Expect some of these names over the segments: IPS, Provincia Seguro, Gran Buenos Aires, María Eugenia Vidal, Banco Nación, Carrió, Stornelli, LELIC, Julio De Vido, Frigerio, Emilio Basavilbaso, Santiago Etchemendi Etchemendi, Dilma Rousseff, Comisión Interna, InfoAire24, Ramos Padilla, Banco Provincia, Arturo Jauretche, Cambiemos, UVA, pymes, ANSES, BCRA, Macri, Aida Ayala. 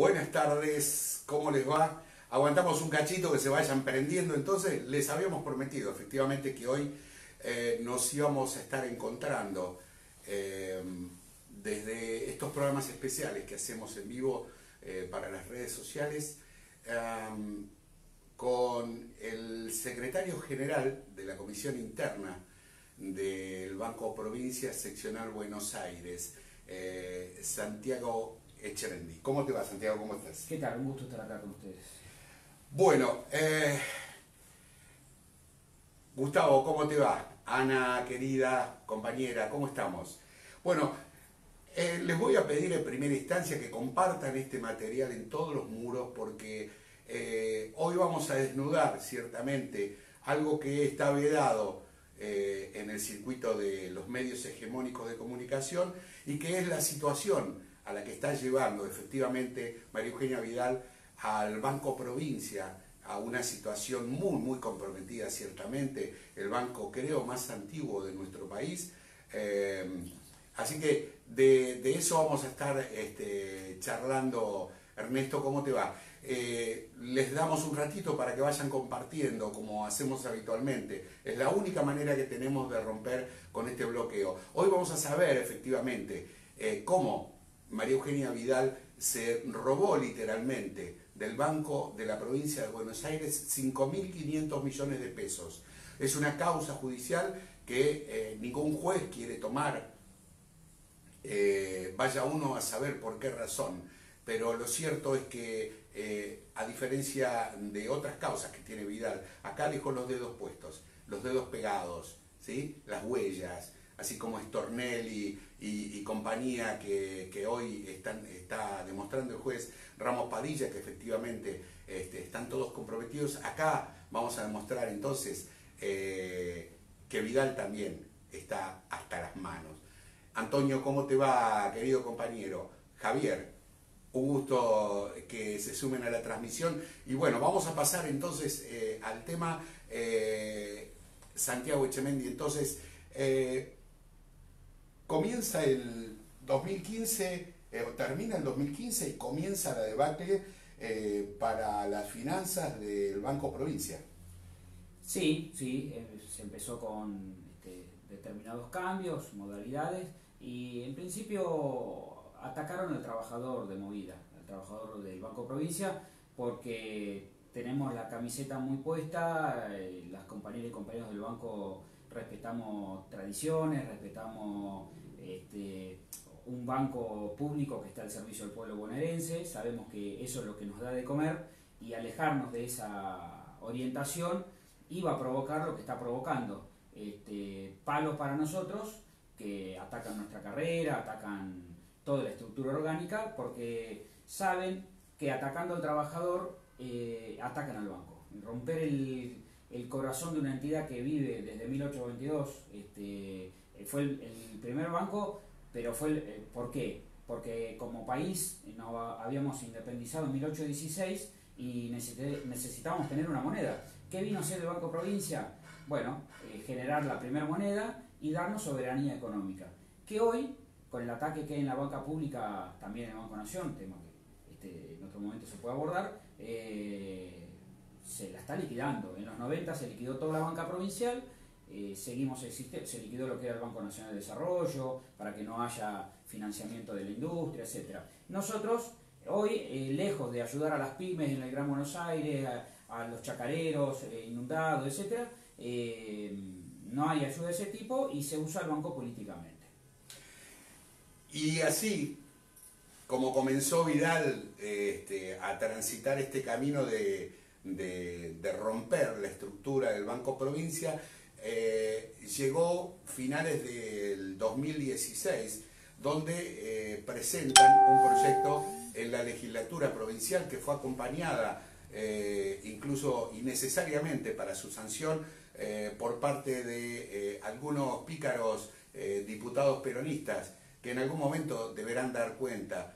Buenas tardes, ¿cómo les va? Aguantamos un cachito que se vayan prendiendo. Entonces, les habíamos prometido efectivamente que hoy nos íbamos a estar encontrando desde estos programas especiales que hacemos en vivo para las redes sociales con el secretario general de la Comisión Interna del Banco Provincia Seccional Buenos Aires, Santiago Etchemendi. ¿Cómo te va, Santiago? ¿Cómo estás? ¿Qué tal? Un gusto estar acá con ustedes. Bueno, Gustavo, ¿cómo te va? Ana, querida compañera, ¿cómo estamos? Bueno, les voy a pedir en primera instancia que compartan este material en todos los muros porque hoy vamos a desnudar ciertamente algo que está vedado en el circuito de los medios hegemónicos de comunicación y que es la situación a la que está llevando efectivamente María Eugenia Vidal al Banco Provincia, a una situación muy comprometida ciertamente, el banco creo más antiguo de nuestro país, así que de eso vamos a estar charlando. Ernesto, ¿cómo te va? Les damos un ratito para que vayan compartiendo como hacemos habitualmente, es la única manera que tenemos de romper con este bloqueo. Hoy vamos a saber efectivamente cómo María Eugenia Vidal se robó literalmente del Banco de la Provincia de Buenos Aires 5.500 millones de pesos. Es una causa judicial que ningún juez quiere tomar, vaya uno a saber por qué razón, pero lo cierto es que a diferencia de otras causas que tiene Vidal, acá dejó los dedos puestos, los dedos pegados, ¿sí? Las huellas, así como Stornelli y compañía que hoy está demostrando el juez Ramos Padilla, que efectivamente están todos comprometidos. Acá vamos a demostrar entonces que Vidal también está hasta las manos. Antonio, ¿cómo te va, querido compañero? Javier, un gusto que se sumen a la transmisión. Y bueno, vamos a pasar entonces al tema Santiago Etchemendi. Entonces, comienza el 2015, termina el 2015 y comienza la debacle para las finanzas del Banco Provincia. Sí, se empezó con determinados cambios, modalidades, y en principio atacaron al trabajador de movida, al trabajador del Banco Provincia, porque tenemos la camiseta muy puesta, las compañeras y compañeros del banco respetamos tradiciones, respetamos un banco público que está al servicio del pueblo bonaerense, sabemos que eso es lo que nos da de comer y alejarnos de esa orientación iba a provocar lo que está provocando, palos para nosotros que atacan nuestra carrera, atacan toda la estructura orgánica porque saben que atacando al trabajador atacan al banco. Romper el corazón de una entidad que vive desde 1822, fue el primer banco, pero fue ¿por qué? Porque como país nos habíamos independizado en 1816 y necesitábamos tener una moneda. ¿Qué vino a ser el Banco Provincia? Bueno, generar la primera moneda y darnos soberanía económica. Que hoy, con el ataque que hay en la banca pública, también en el Banco Nación, tema que en otro momento se puede abordar, se la está liquidando. En los 90 se liquidó toda la banca provincial, se liquidó lo que era el Banco Nacional de Desarrollo, para que no haya financiamiento de la industria, etc. Nosotros, hoy, lejos de ayudar a las pymes en el Gran Buenos Aires, a los chacareros inundados, etc., no hay ayuda de ese tipo y se usa el banco políticamente. Y así, como comenzó Vidal a transitar este camino de romper la estructura del Banco Provincia, llegó finales del 2016, donde presentan un proyecto en la legislatura provincial que fue acompañada incluso innecesariamente para su sanción por parte de algunos pícaros diputados peronistas que en algún momento deberán dar cuenta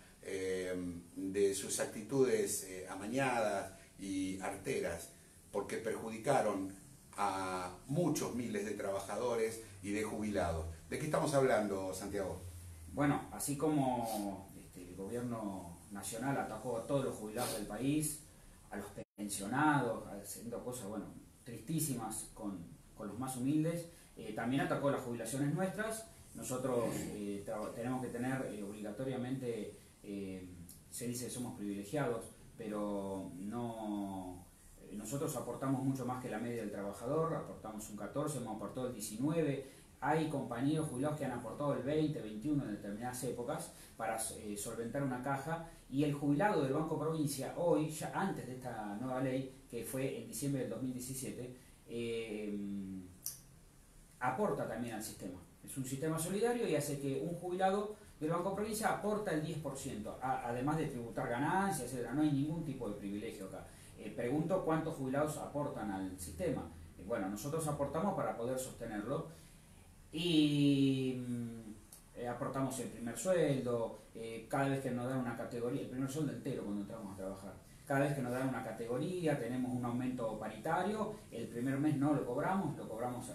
de sus actitudes amañadas y arteras, porque perjudicaron a muchos miles de trabajadores y de jubilados. ¿De qué estamos hablando, Santiago? Bueno, así como el gobierno Nacional atacó a todos los jubilados del país, a los pensionados, haciendo cosas, bueno, tristísimas con los más humildes. También atacó las jubilaciones nuestras. Nosotros tenemos que tener obligatoriamente, se dice que somos privilegiados, pero no, nosotros aportamos mucho más que la media del trabajador, aportamos un 14, hemos aportado el 19, hay compañeros jubilados que han aportado el 20, 21 en determinadas épocas para solventar una caja, y el jubilado del Banco Provincia hoy, ya antes de esta nueva ley, que fue en diciembre del 2017, aporta también al sistema. Es un sistema solidario y hace que un jubilado del Banco Provincia aporta el 10%, además de tributar ganancias, etc. No hay ningún tipo de privilegio acá. Pregunto cuántos jubilados aportan al sistema. Bueno, nosotros aportamos para poder sostenerlo y aportamos el primer sueldo, cada vez que nos dan una categoría, el primer sueldo entero cuando entramos a trabajar. Cada vez que nos dan una categoría, tenemos un aumento paritario, el primer mes no lo cobramos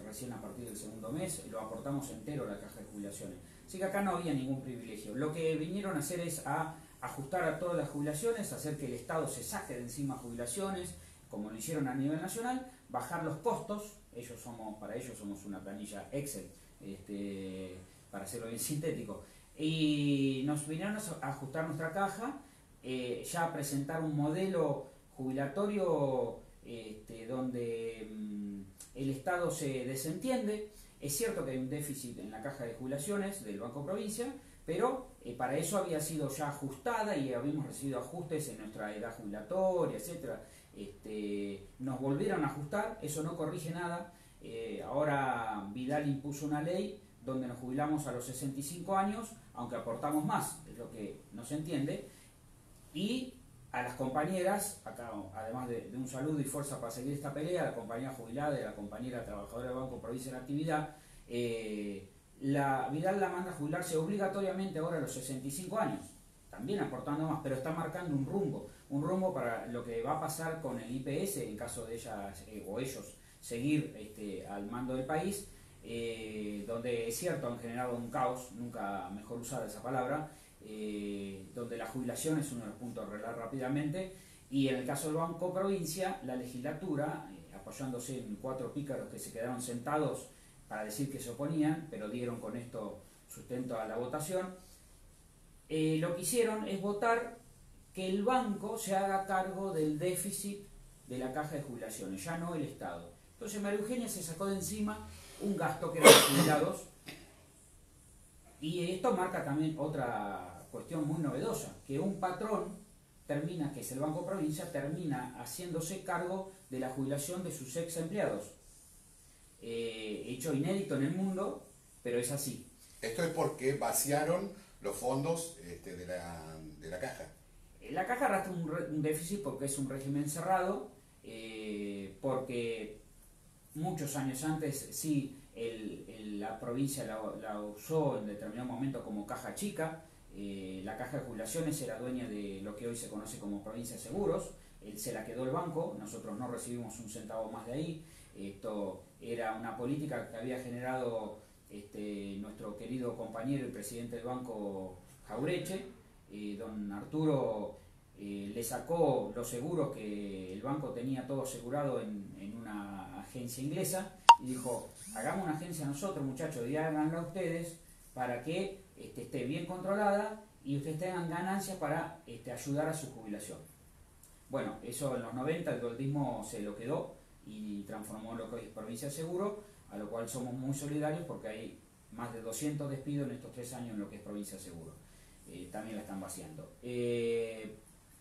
recién a partir del segundo mes, lo aportamos entero a la caja de jubilaciones. Así que acá no había ningún privilegio. Lo que vinieron a hacer es a ajustar a todas las jubilaciones, hacer que el Estado se saque de encima jubilaciones, como lo hicieron a nivel nacional, bajar los costos, ellos somos, para ellos somos una planilla Excel, para hacerlo bien sintético, y nos vinieron a ajustar nuestra caja, ya presentar un modelo jubilatorio donde el Estado se desentiende. Es cierto que hay un déficit en la caja de jubilaciones del Banco Provincia, pero para eso había sido ya ajustada y habíamos recibido ajustes en nuestra edad jubilatoria, etc. Nos volvieron a ajustar, eso no corrige nada. Ahora Vidal impuso una ley donde nos jubilamos a los 65 años, aunque aportamos más, es lo que no se entiende. Y a las compañeras, acá además de un saludo y fuerza para seguir esta pelea, la compañera jubilada y la compañera trabajadora del Banco Provincia en actividad, Vidal la manda a jubilarse obligatoriamente ahora a los 65 años, también aportando más, pero está marcando un rumbo para lo que va a pasar con el IPS en caso de ellas o ellos seguir al mando del país, donde es cierto han generado un caos, nunca mejor usada esa palabra, donde la jubilación es uno de los puntos a arreglar rápidamente, y en el caso del Banco Provincia, la legislatura, apoyándose en cuatro pícaros que se quedaron sentados para decir que se oponían, pero dieron con esto sustento a la votación, lo que hicieron es votar que el banco se haga cargo del déficit de la caja de jubilaciones, ya no el Estado. Entonces María Eugenia se sacó de encima un gasto que eran los jubilados, y esto marca también otra cuestión muy novedosa, que un patrón termina, que es el Banco Provincia, termina haciéndose cargo de la jubilación de sus ex empleados. Hecho inédito en el mundo, pero es así. Esto es porque vaciaron los fondos de la caja. La caja arrastra un déficit porque es un régimen cerrado, porque muchos años antes sí la provincia la usó en determinado momento como caja chica. La caja de jubilaciones era dueña de lo que hoy se conoce como Provincia Seguros, se la quedó el banco, nosotros no recibimos un centavo más de ahí. Esto era una política que había generado nuestro querido compañero y presidente del Banco Jauretche. Don Arturo le sacó los seguros que el banco tenía todo asegurado en una agencia inglesa y dijo, hagamos una agencia nosotros muchachos, y háganla ustedes para que esté bien controlada y ustedes tengan ganancias para ayudar a su jubilación. Bueno, eso en los 90 el dualismo se lo quedó y transformó lo que hoy es Provincia Seguro, a lo cual somos muy solidarios porque hay más de 200 despidos en estos 3 años en lo que es Provincia Seguro. También la están vaciando.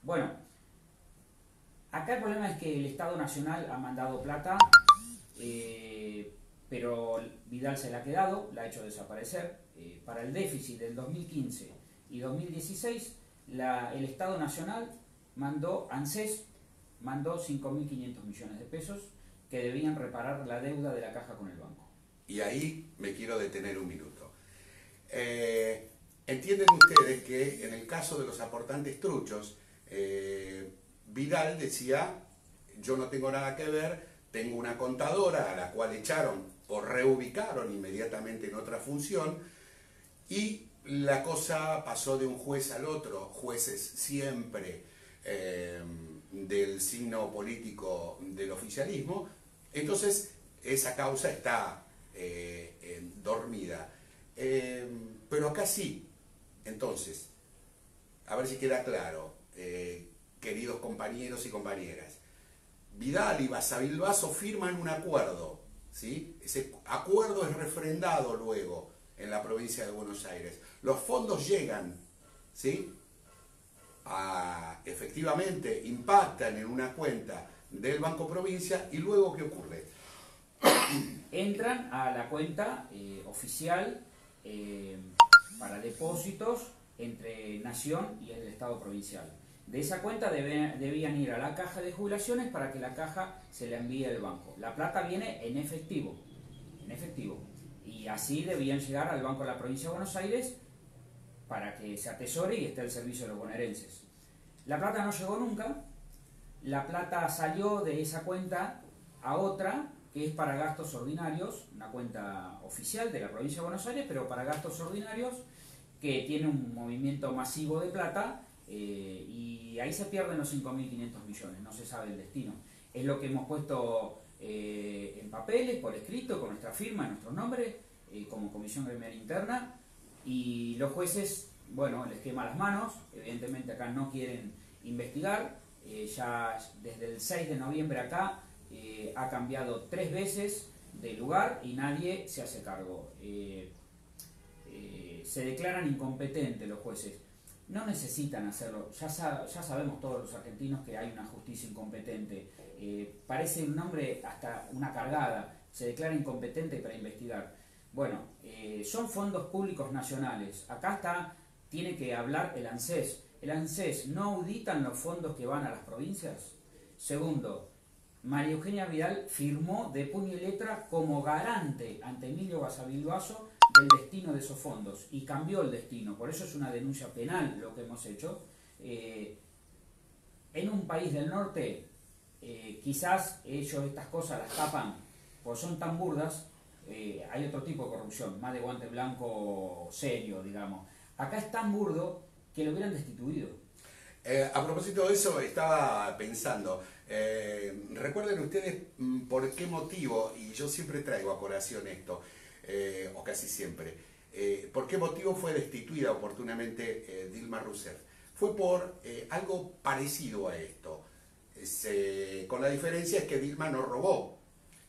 Bueno, acá el problema es que el Estado Nacional ha mandado plata, pero Vidal se la ha quedado, la ha hecho desaparecer. Para el déficit del 2015 y 2016, el Estado Nacional mandó, ANSES, mandó 5.500 millones de pesos que debían reparar la deuda de la caja con el banco. Y ahí me quiero detener un minuto. Entienden ustedes que en el caso de los aportantes truchos, Vidal decía, yo no tengo nada que ver, tengo una contadora a la cual echaron o reubicaron inmediatamente en otra función, y la cosa pasó de un juez al otro, jueces siempre del signo político del oficialismo, entonces esa causa está dormida. Pero acá sí, entonces, a ver si queda claro, queridos compañeros y compañeras, Vidal y Basavilbaso firman un acuerdo, ¿sí? Ese acuerdo es refrendado luego en la provincia de Buenos Aires. Los fondos llegan, ¿sí? Efectivamente impactan en una cuenta del Banco Provincia y luego ¿qué ocurre? Entran a la cuenta oficial para depósitos entre Nación y el Estado Provincial. De esa cuenta debían ir a la caja de jubilaciones para que la caja se la envíe al banco. La plata viene en efectivo, y así debían llegar al Banco de la Provincia de Buenos Aires para que se atesore y esté al servicio de los bonaerenses. La plata no llegó nunca, la plata salió de esa cuenta a otra que es para gastos ordinarios, una cuenta oficial de la Provincia de Buenos Aires, pero para gastos ordinarios, que tiene un movimiento masivo de plata y ahí se pierden los 5.500 millones, no se sabe el destino. Es lo que hemos puesto en papeles, por escrito, con nuestra firma, en nuestros nombres, como Comisión Gremial Interna, y los jueces, bueno, les quema las manos, evidentemente acá no quieren investigar, ya desde el 6 de noviembre acá ha cambiado 3 veces de lugar y nadie se hace cargo. Se declaran incompetentes los jueces, no necesitan hacerlo, ya sabemos todos los argentinos que hay una justicia incompetente, parece un nombre hasta una cargada, se declara incompetente para investigar. Bueno, son fondos públicos nacionales, acá está, tiene que hablar el ANSES. El ANSES no auditan los fondos que van a las provincias. Segundo, María Eugenia Vidal firmó de puño y letra como garante ante Emilio Basavilbaso del destino de esos fondos, y cambió el destino, por eso es una denuncia penal lo que hemos hecho. En un país del norte quizás ellos estas cosas las tapan, pues son tan burdas, hay otro tipo de corrupción, más de guante blanco serio, digamos. Acá es tan burdo que lo hubieran destituido. A propósito de eso estaba pensando, recuerden ustedes por qué motivo, y yo siempre traigo a colación esto, o casi siempre, ¿por qué motivo fue destituida oportunamente Dilma Rousseff? Fue por algo parecido a esto, con la diferencia es que Dilma no robó,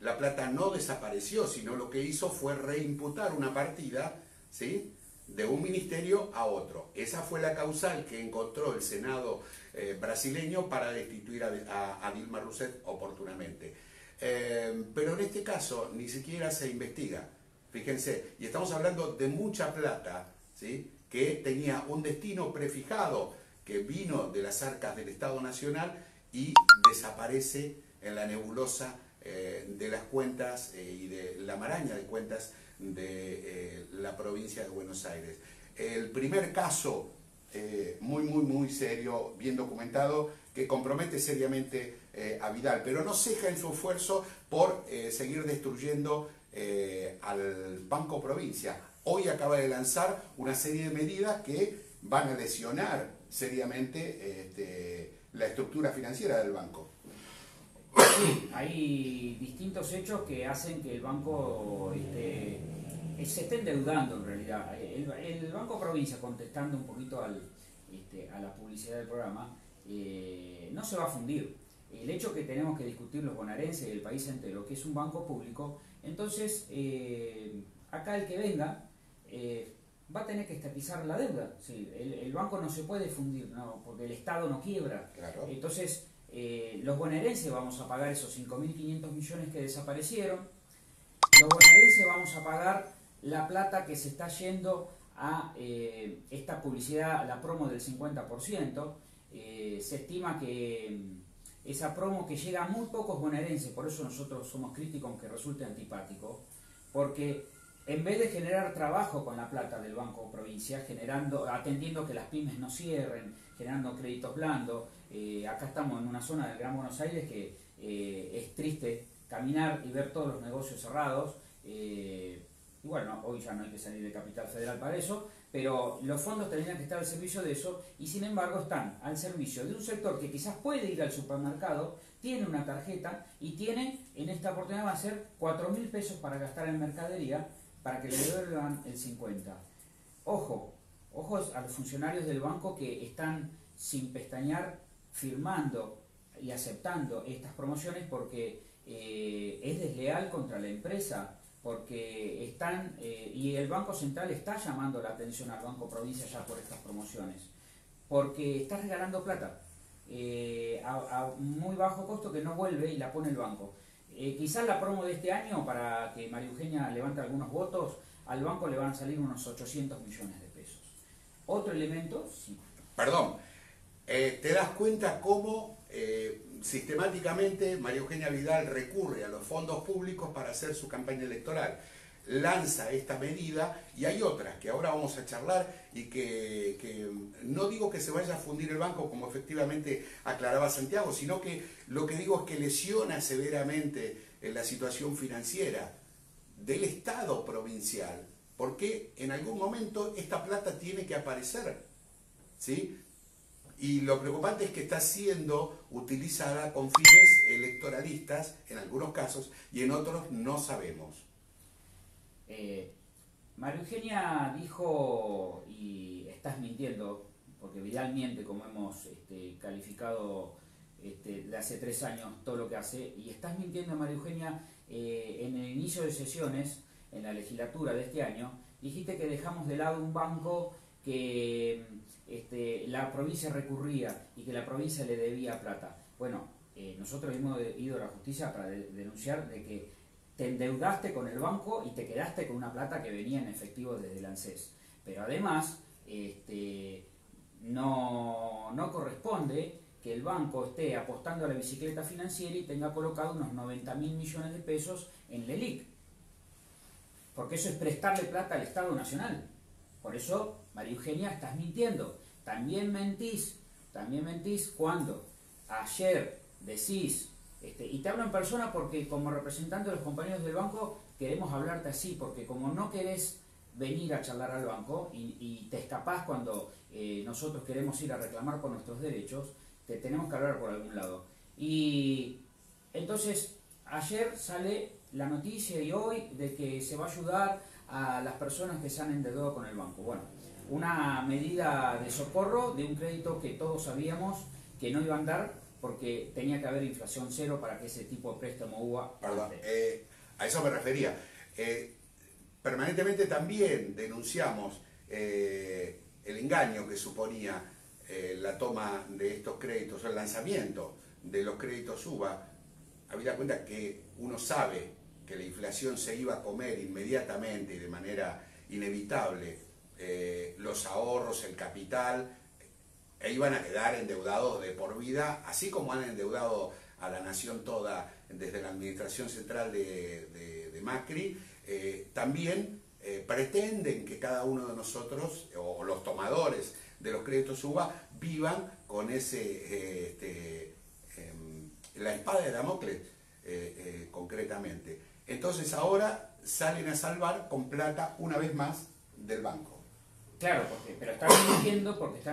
la plata no desapareció, sino lo que hizo fue reimputar una partida, ¿sí?, de un ministerio a otro. Esa fue la causal que encontró el Senado brasileño para destituir a Dilma Rousseff oportunamente. Pero en este caso ni siquiera se investiga. Fíjense, y estamos hablando de mucha plata, ¿sí?, que tenía un destino prefijado, que vino de las arcas del Estado Nacional y desaparece en la nebulosa de las cuentas y de la maraña de cuentas de la provincia de Buenos Aires. El primer caso muy serio, bien documentado, que compromete seriamente a Vidal, pero no ceja en su esfuerzo por seguir destruyendo al Banco Provincia. Hoy acaba de lanzar una serie de medidas que van a lesionar seriamente la estructura financiera del banco. Sí, hay distintos hechos que hacen que el banco se esté endeudando en realidad. El Banco Provincia, contestando un poquito a la publicidad del programa, no se va a fundir. El hecho que tenemos que discutir los bonaerenses y el país entero, que es un banco público, entonces acá el que venga va a tener que estatizar la deuda. Sí, el banco no se puede fundir, ¿no?, porque el Estado no quiebra. Claro. Entonces los bonaerenses vamos a pagar esos 5.500 millones que desaparecieron, los bonaerenses vamos a pagar la plata que se está yendo a esta publicidad, a la promo del 50%, se estima que esa promo que llega a muy pocos bonaerenses, por eso nosotros somos críticos aunque resulte antipático, porque en vez de generar trabajo con la plata del Banco Provincia, atendiendo que las pymes no cierren, generando créditos blandos, acá estamos en una zona del Gran Buenos Aires que es triste caminar y ver todos los negocios cerrados, y bueno, hoy ya no hay que salir de Capital Federal para eso, pero los fondos tendrían que estar al servicio de eso y sin embargo están al servicio de un sector que quizás puede ir al supermercado, tiene una tarjeta y tiene en esta oportunidad va a ser 4.000 pesos para gastar en mercadería para que le devuelvan el 50. Ojo, ojos a los funcionarios del banco que están sin pestañear firmando y aceptando estas promociones porque es desleal contra la empresa. Porque están, y el Banco Central está llamando la atención al Banco Provincia ya por estas promociones, porque está regalando plata a muy bajo costo que no vuelve y la pone el banco. Quizás la promo de este año, para que María Eugenia levante algunos votos, al banco le van a salir unos 800 millones de pesos. Otro elemento... Sí. Perdón, te das cuenta cómo... sistemáticamente María Eugenia Vidal recurre a los fondos públicos para hacer su campaña electoral. Lanza esta medida y hay otras que ahora vamos a charlar y que no digo que se vaya a fundir el banco como efectivamente aclaraba Santiago, sino que lo que digo es que lesiona severamente la situación financiera del Estado provincial, porque en algún momento esta plata tiene que aparecer, ¿sí? Y lo preocupante es que está siendo utilizada con fines electoralistas, en algunos casos, y en otros no sabemos. María Eugenia dijo, y estás mintiendo, porque Vidal miente, como hemos calificado de hace 3 años todo lo que hace, y estás mintiendo, María Eugenia, en el inicio de sesiones, en la legislatura de este año, dijiste que dejamos de lado un banco que... la provincia recurría y que la provincia le debía plata. Bueno, nosotros hemos ido a la justicia para denunciar de que te endeudaste con el banco y te quedaste con una plata que venía en efectivo desde el ANSES. Pero además, no corresponde que el banco esté apostando a la bicicleta financiera y tenga colocado unos 90.000 millones de pesos en LELIC. Porque eso es prestarle plata al Estado Nacional. Por eso, María Eugenia, estás mintiendo. También mentís cuando ayer decís, y te hablo en persona porque como representante de los compañeros del banco queremos hablarte así, porque como no querés venir a charlar al banco y te escapás cuando nosotros queremos ir a reclamar por nuestros derechos, te tenemos que hablar por algún lado. Y entonces ayer sale la noticia y hoy de que se va a ayudar a las personas que se han endeudado con el banco. Bueno, una medida de socorro de un crédito que todos sabíamos que no iba a andar porque tenía que haber inflación cero para que ese tipo de préstamo UVA... Perdón, a eso me refería. Permanentemente también denunciamos el engaño que suponía la toma de estos créditos, el lanzamiento de los créditos UVA, habida cuenta que uno sabe que la inflación se iba a comer inmediatamente y de manera inevitable los ahorros, el capital, e iban a quedar endeudados de por vida, así como han endeudado a la nación toda desde la administración central de Macri, también pretenden que cada uno de nosotros, o los tomadores de los créditos UVA, vivan con ese la espada de Damocles, concretamente. Entonces ahora salen a salvar con plata una vez más del banco. Claro, pero están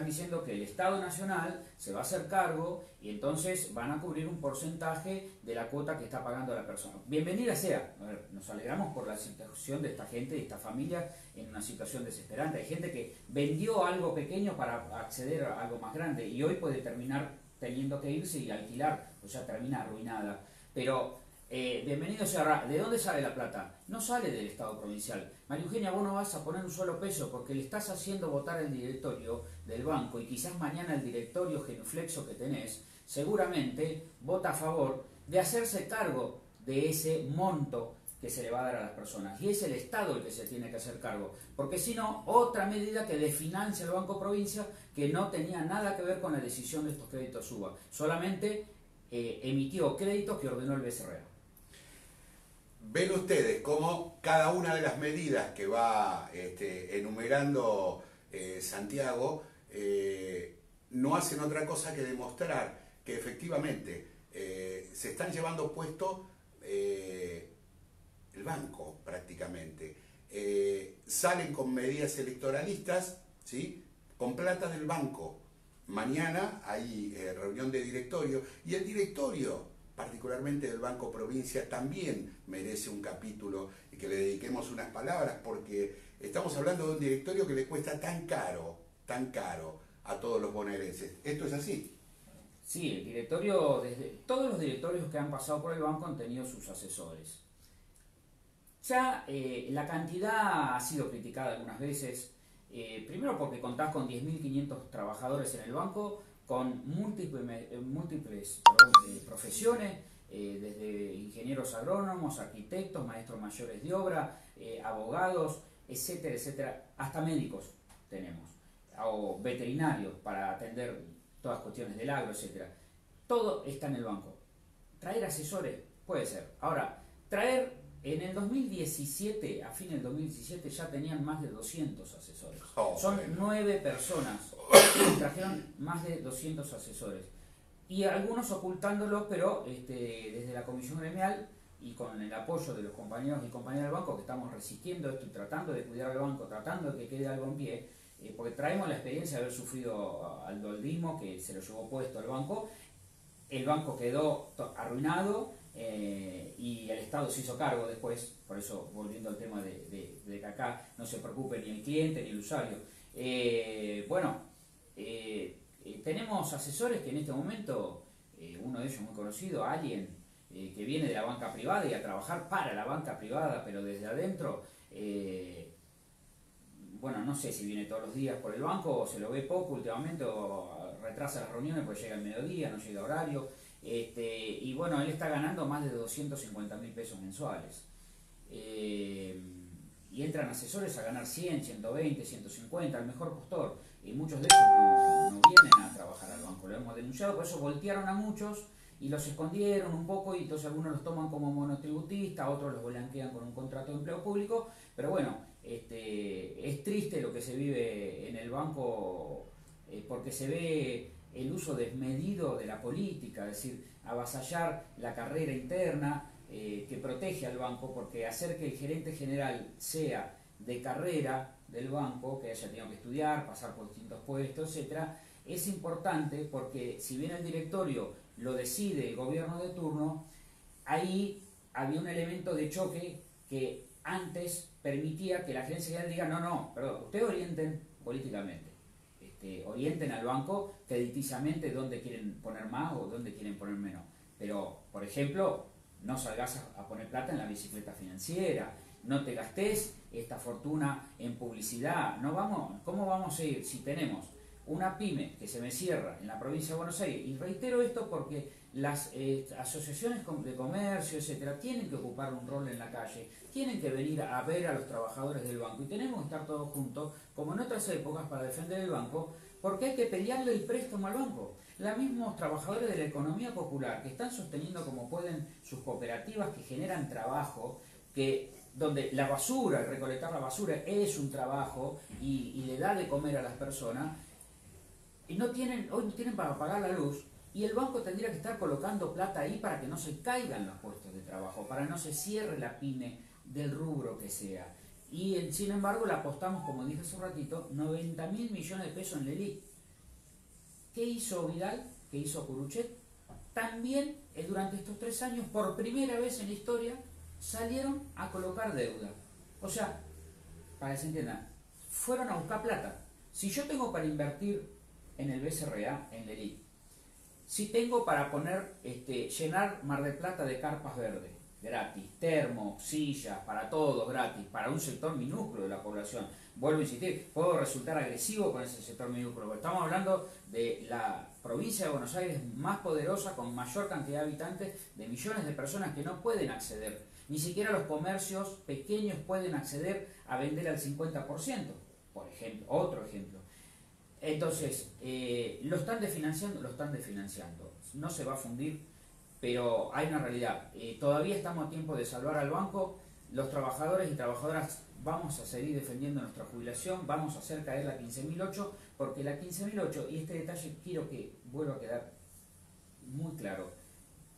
diciendo que el Estado Nacional se va a hacer cargo y entonces van a cubrir un porcentaje de la cuota que está pagando la persona. Bienvenida sea. A ver, nos alegramos por la situación de esta gente, de esta familia, en una situación desesperante. Hay gente que vendió algo pequeño para acceder a algo más grande y hoy puede terminar teniendo que irse y alquilar, o sea, termina arruinada. Pero... bienvenido sea. ¿De dónde sale la plata? No sale del Estado provincial. María Eugenia, vos no vas a poner un solo peso porque le estás haciendo votar el directorio del banco y quizás mañana el directorio genuflexo que tenés seguramente vota a favor de hacerse cargo de ese monto que se le va a dar a las personas. Y es el Estado el que se tiene que hacer cargo. Porque si no, otra medida que desfinancia el Banco Provincia que no tenía nada que ver con la decisión de estos créditos UVA. Solamente emitió créditos que ordenó el BCRA. Ven ustedes cómo cada una de las medidas que va enumerando Santiago no hacen otra cosa que demostrar que efectivamente se están llevando puesto el banco prácticamente. salen con medidas electoralistas, ¿sí?, con plata del banco. Mañana hay reunión de directorio, y el directorio, particularmente del Banco Provincia, también merece un capítulo y que le dediquemos unas palabras, porque estamos hablando de un directorio que le cuesta tan caro a todos los bonaerenses. ¿Esto es así? Sí, el directorio, desde todos los directorios que han pasado por el banco han tenido sus asesores. Ya la cantidad ha sido criticada algunas veces, primero porque contás con 10.500 trabajadores en el banco, con múltiples profesiones, desde ingenieros agrónomos, arquitectos, maestros mayores de obra, abogados, etcétera, etcétera, hasta médicos tenemos, o veterinarios para atender todas cuestiones del agro, etcétera. Todo está en el banco. Traer asesores puede ser. Ahora, traer en el 2017, a fin del 2017, ya tenían más de 200 asesores. Son 9 personas que trajeron más de 200 asesores. Y algunos ocultándolo, pero desde la Comisión Gremial y con el apoyo de los compañeros y compañeras del banco, que estamos resistiendo esto y tratando de cuidar al banco, tratando de que quede algo en pie, porque traemos la experiencia de haber sufrido al doldismo que se lo llevó puesto al banco. El banco quedó arruinado. Y el Estado se hizo cargo después, por eso volviendo al tema de que acá no se preocupe ni el cliente ni el usuario. Tenemos asesores que en este momento, uno de ellos muy conocido, alguien que viene de la banca privada y a trabajar para la banca privada, pero desde adentro, bueno, no sé si viene todos los días por el banco, o se lo ve poco últimamente, o retrasa las reuniones porque llega al mediodía, no llega a horario. Y bueno, él está ganando más de 250.000 pesos mensuales. Y entran asesores a ganar 100, 120, 150, al mejor postor. Y muchos de ellos no vienen a trabajar al banco, lo hemos denunciado. Por eso voltearon a muchos y los escondieron un poco, y entonces algunos los toman como monotributistas, otros los blanquean con un contrato de empleo público. Pero bueno, es triste lo que se vive en el banco, porque se ve el uso desmedido de la política, es decir, avasallar la carrera interna que protege al banco, porque hacer que el gerente general sea de carrera del banco, que haya tenido que estudiar, pasar por distintos puestos, etcétera, es importante, porque si bien el directorio lo decide el gobierno de turno, ahí había un elemento de choque que antes permitía que la gerencia general diga, no, no, perdón, ustedes orienten políticamente. Orienten al banco crediticiamente dónde quieren poner más o dónde quieren poner menos. Pero, por ejemplo, no salgas a poner plata en la bicicleta financiera, no te gastes esta fortuna en publicidad. No vamos, ¿cómo vamos a ir si tenemos una pyme que se me cierra en la provincia de Buenos Aires? Y reitero esto porque las asociaciones de comercio, etcétera, tienen que ocupar un rol en la calle, tienen que venir a ver a los trabajadores del banco, y tenemos que estar todos juntos, como en otras épocas, para defender el banco, porque hay que pelearle el préstamo al banco. Los mismos trabajadores de la economía popular que están sosteniendo como pueden sus cooperativas que generan trabajo, que donde la basura, recolectar la basura es un trabajo y le da de comer a las personas, y no tienen, hoy no tienen para pagar la luz, y el banco tendría que estar colocando plata ahí para que no se caigan los puestos de trabajo, para que no se cierre la pyme del rubro que sea. Y sin embargo le apostamos, como dije hace un ratito, 90.000 millones de pesos en LELIC. ¿Qué hizo Vidal? ¿Qué hizo Jauretche? También durante estos 3 años, por primera vez en la historia, salieron a colocar deuda. O sea, para que se entienda, fueron a buscar plata. Si yo tengo para invertir en el BCRA, en LELIC, si tengo para poner, llenar Mar del Plata de carpas verdes, gratis, termos, sillas, para todos gratis, para un sector minúsculo de la población. Vuelvo a insistir, puedo resultar agresivo con ese sector minúsculo, porque estamos hablando de la provincia de Buenos Aires más poderosa, con mayor cantidad de habitantes, de millones de personas que no pueden acceder. Ni siquiera los comercios pequeños pueden acceder a vender al 50%, por ejemplo, otro ejemplo. Entonces, lo están desfinanciando, no se va a fundir, pero hay una realidad. Todavía estamos a tiempo de salvar al banco. Los trabajadores y trabajadoras vamos a seguir defendiendo nuestra jubilación, vamos a hacer caer la 15.008, porque la 15.008, y este detalle quiero que vuelva a quedar muy claro,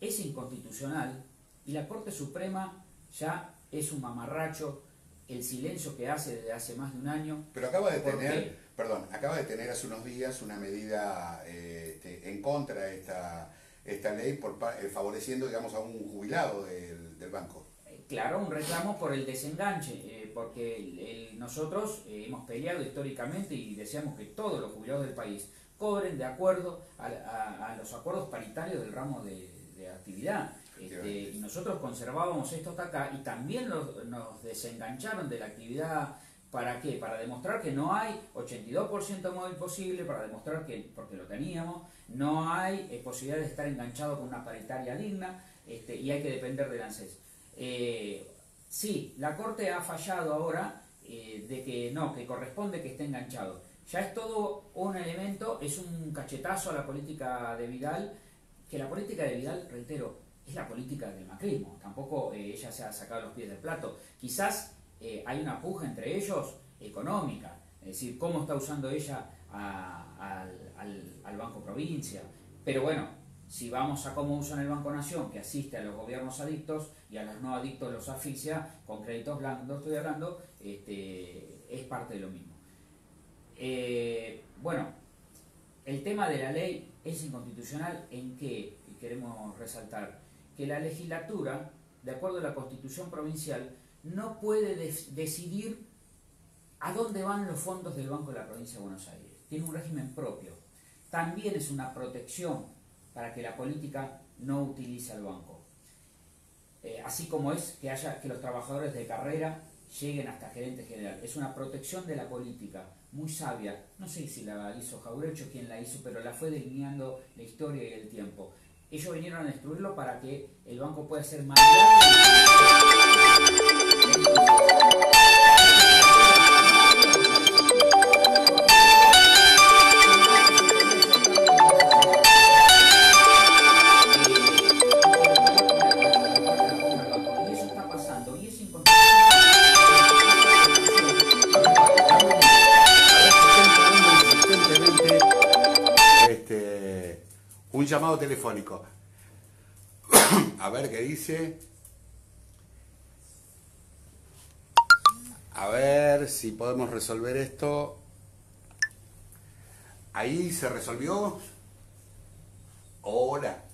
es inconstitucional, y la Corte Suprema ya es un mamarracho el silencio que hace desde hace más de un año. Pero acaba de tener, perdón, acaba de tener hace unos días una medida en contra de esta ley, favoreciendo, digamos, a un jubilado del banco. Claro, un reclamo por el desenganche, porque nosotros hemos peleado históricamente y deseamos que todos los jubilados del país cobren de acuerdo a los acuerdos paritarios del ramo de actividad. Y nosotros conservábamos esto hasta acá y también nos desengancharon de la actividad. ¿Para qué? Para demostrar que no hay 82% móvil posible, para demostrar que, porque lo teníamos, no hay posibilidad de estar enganchado con una paritaria digna y hay que depender del ANSES. Sí, la Corte ha fallado ahora de que no, que corresponde que esté enganchado. Ya es todo un elemento, es un cachetazo a la política de Vidal, que la política de Vidal, reitero, es la política del macrismo. Tampoco ella se ha sacado los pies del plato. Quizás hay una puja entre ellos económica, es decir, cómo está usando ella al Banco Provincia. Pero bueno, si vamos a cómo usan el Banco Nación, que asiste a los gobiernos adictos y a los no adictos los asfixia con créditos blandos, estoy hablando, es parte de lo mismo. Bueno, el tema de la ley es inconstitucional en que, y queremos resaltar, que la legislatura, de acuerdo a la Constitución Provincial, no puede decidir a dónde van los fondos del Banco de la Provincia de Buenos Aires. Tiene un régimen propio. También es una protección para que la política no utilice al banco. Así como es que haya que los trabajadores de carrera lleguen hasta gerente general. Es una protección de la política, muy sabia. No sé si la hizo Jauretche o quién la hizo, pero la fue delineando la historia y el tiempo. Ellos vinieron a destruirlo para que el banco pueda ser más grande. Llamado telefónico. A ver qué dice. A ver si podemos resolver esto. Ahí se resolvió. Hola.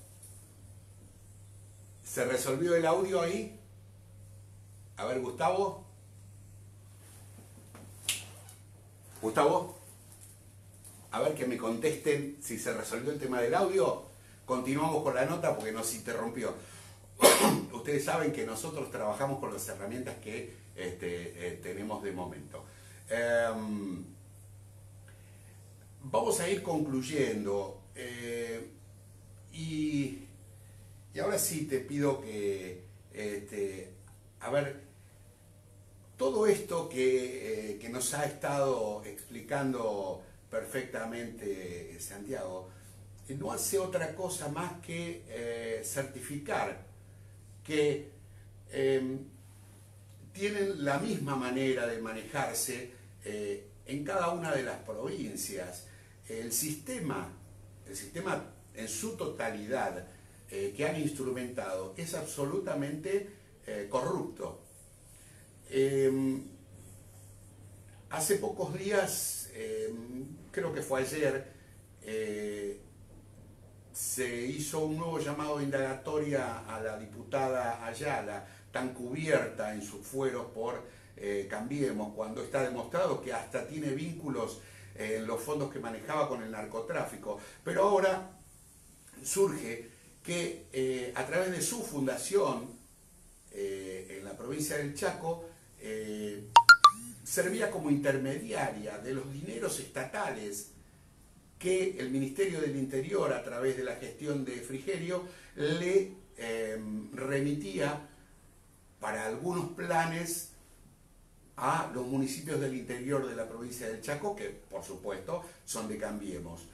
¿Se resolvió el audio ahí? A ver, Gustavo. Gustavo. A ver que me contesten si se resolvió el tema del audio. Continuamos con la nota porque nos interrumpió. Ustedes saben que nosotros trabajamos con las herramientas que tenemos de momento. Vamos a ir concluyendo. Y ahora sí te pido que... a ver, todo esto que nos ha estado explicando perfectamente Santiago, no hace otra cosa más que certificar que tienen la misma manera de manejarse en cada una de las provincias. El sistema en su totalidad que han instrumentado es absolutamente corrupto. Hace pocos días, creo que fue ayer, se hizo un nuevo llamado de indagatoria a la diputada Ayala, tan cubierta en sus fueros por Cambiemos, cuando está demostrado que hasta tiene vínculos en los fondos que manejaba con el narcotráfico. Pero ahora surge que a través de su fundación en la provincia del Chaco, servía como intermediaria de los dineros estatales que el Ministerio del Interior, a través de la gestión de Frigerio, le remitía para algunos planes a los municipios del interior de la provincia del Chaco, que por supuesto son de Cambiemos.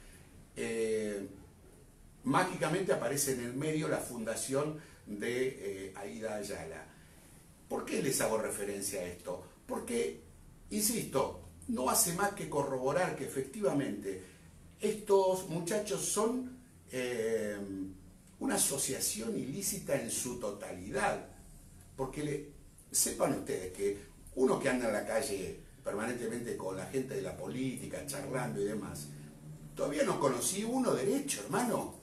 Mágicamente aparece en el medio la fundación de Aida Ayala. ¿Por qué les hago referencia a esto? Porque, insisto, no hace más que corroborar que efectivamente estos muchachos son una asociación ilícita en su totalidad. Porque sepan ustedes que unos que andan en la calle permanentemente con la gente de la política, charlando y demás, todavía no conocí uno derecho, hermano.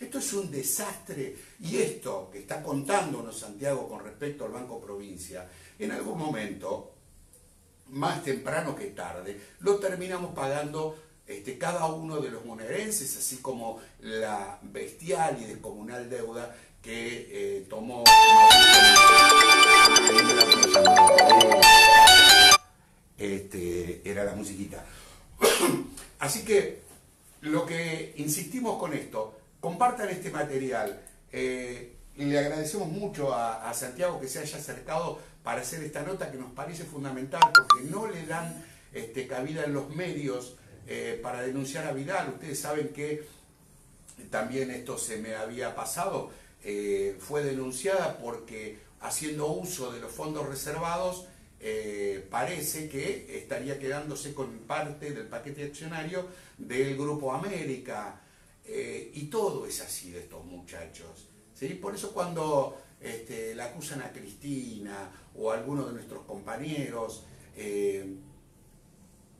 Esto es un desastre. Y esto que está contándonos Santiago con respecto al Banco Provincia, en algún momento, más temprano que tarde, lo terminamos pagando cada uno de los bonaerenses, así como la bestial y descomunal deuda que tomó era la musiquita. Así que lo que insistimos con esto, compartan este material. Le agradecemos mucho a Santiago que se haya acercado para hacer esta nota que nos parece fundamental, porque no le dan cabida en los medios para denunciar a Vidal. Ustedes saben que también esto se me había pasado. Fue denunciada porque haciendo uso de los fondos reservados parece que estaría quedándose con parte del paquete accionario del Grupo América. Y todo es así de estos muchachos, ¿sí? Por eso cuando la acusan a Cristina o a alguno de nuestros compañeros,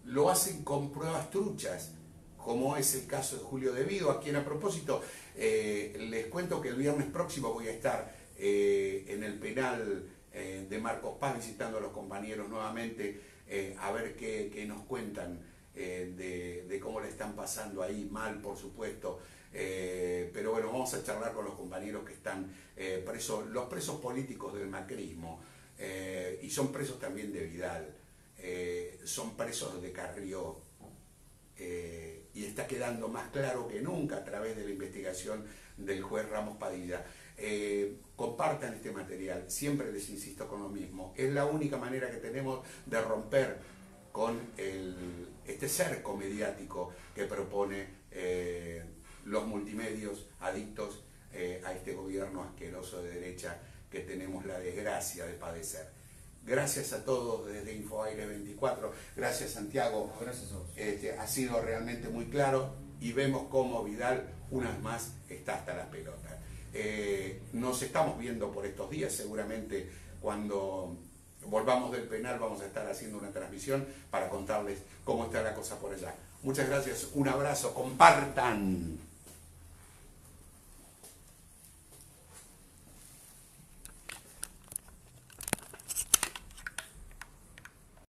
lo hacen con pruebas truchas, como es el caso de Julio De Vido, a quien a propósito les cuento que el viernes próximo voy a estar en el penal de Marcos Paz visitando a los compañeros nuevamente a ver qué nos cuentan de cómo le están pasando ahí, mal por supuesto, pero bueno, vamos a charlar con los compañeros que están presos, los presos políticos del macrismo, y son presos también de Vidal, son presos de Carrió, y está quedando más claro que nunca a través de la investigación del juez Ramos Padilla. Compartan este material, siempre les insisto con lo mismo, es la única manera que tenemos de romper con este cerco mediático que propone los multimedios adictos a este gobierno asqueroso de derecha que tenemos la desgracia de padecer. Gracias a todos desde InfoAire24, gracias Santiago, gracias a vos. Ha sido realmente muy claro y vemos cómo Vidal unas más está hasta las pelotas. Nos estamos viendo por estos días, seguramente cuando volvamos del penal vamos a estar haciendo una transmisión para contarles cómo está la cosa por allá. Muchas gracias, un abrazo, compartan.